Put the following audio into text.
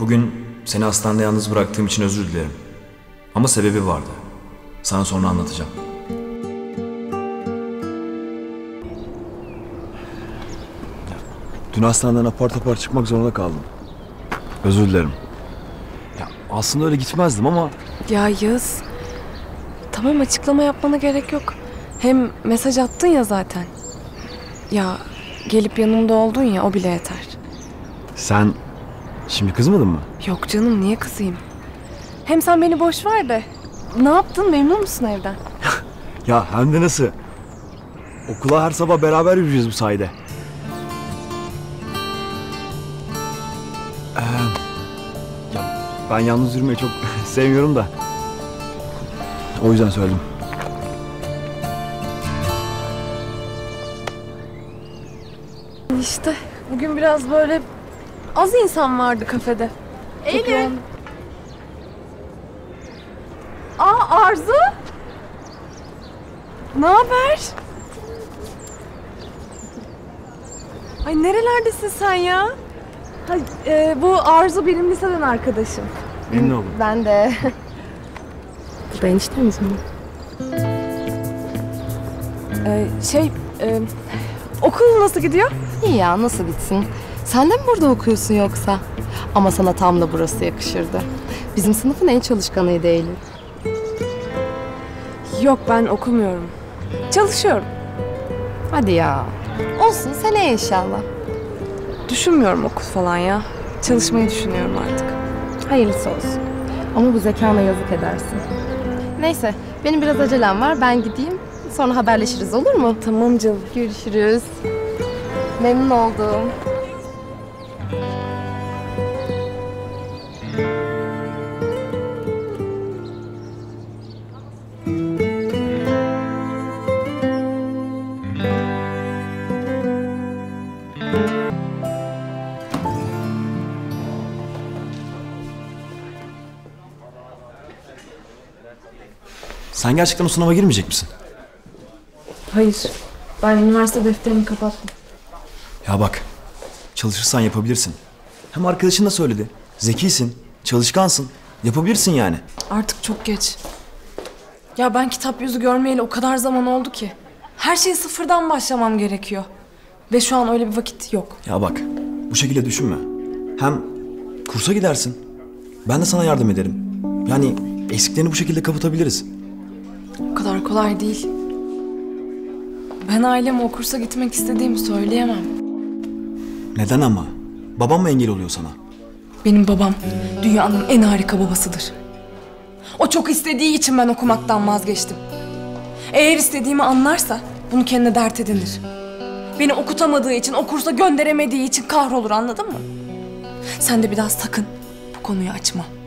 Bugün seni hastanede yalnız bıraktığım için özür dilerim. Ama sebebi vardı. Sana sonra anlatacağım. Dün hastaneden apar topar çıkmak zorunda kaldım. Özür dilerim. Ya aslında öyle gitmezdim ama... Ya Yağız, tamam açıklama yapmana gerek yok. Hem mesaj attın ya zaten. Ya gelip yanımda oldun ya, o bile yeter. Sen şimdi kızmadın mı? Yok canım, niye kızayım? Hem sen beni boş ver de. Ne yaptın, memnun musun evden? Ya hem de nasıl? Okula her sabah beraber yürüyeceğiz bu sayede. Ben yalnız yürümeyi çok sevmiyorum da. O yüzden söyledim. İşte bugün biraz böyle az insan vardı kafede. Eylül. Aa, Arzu. Ne haber? Ay nerelerdesin sen ya? Ha, bu Arzu benim liseden arkadaşım. Memnun oldum. Ben de. Bu da eniştemiz mi? Okul nasıl gidiyor? İyi ya, nasıl gitsin? Sen de mi burada okuyorsun yoksa? Ama sana tam da burası yakışırdı. Bizim sınıfın en çalışkanıydı Eylül. Yok, ben okumuyorum. Çalışıyorum. Hadi ya. Olsun, seneye inşallah. Düşünmüyorum okul falan ya. Çalışmayı düşünüyorum artık. Hayırlısı olsun. Ama bu zekana yazık edersin. Neyse, benim biraz acelem var. Ben gideyim. Sonra haberleşiriz, olur mu? Tamam canım. Görüşürüz. Memnun oldum. Sen gerçekten o sınava girmeyecek misin? Hayır. Ben üniversite defterini kapattım. Ya bak, çalışırsan yapabilirsin. Hem arkadaşın da söyledi. Zekisin, çalışkansın. Yapabilirsin yani. Artık çok geç. Ya ben kitap yüzü görmeyeli o kadar zaman oldu ki. Her şeyi sıfırdan başlamam gerekiyor. Ve şu an öyle bir vakit yok. Ya bak, bu şekilde düşünme. Hem kursa gidersin. Ben de sana yardım ederim. Yani eksiklerini bu şekilde kapatabiliriz. O kadar kolay değil. Ben aileme o kursa gitmek istediğimi söyleyemem. Neden ama? Babam mı engel oluyor sana? Benim babam dünyanın en harika babasıdır. O çok istediği için ben okumaktan vazgeçtim. Eğer istediğimi anlarsa bunu kendine dert edinir. Beni okutamadığı için, o kursa gönderemediği için kahrolur, anladın mı? Sen de bir daha sakın bu konuyu açma.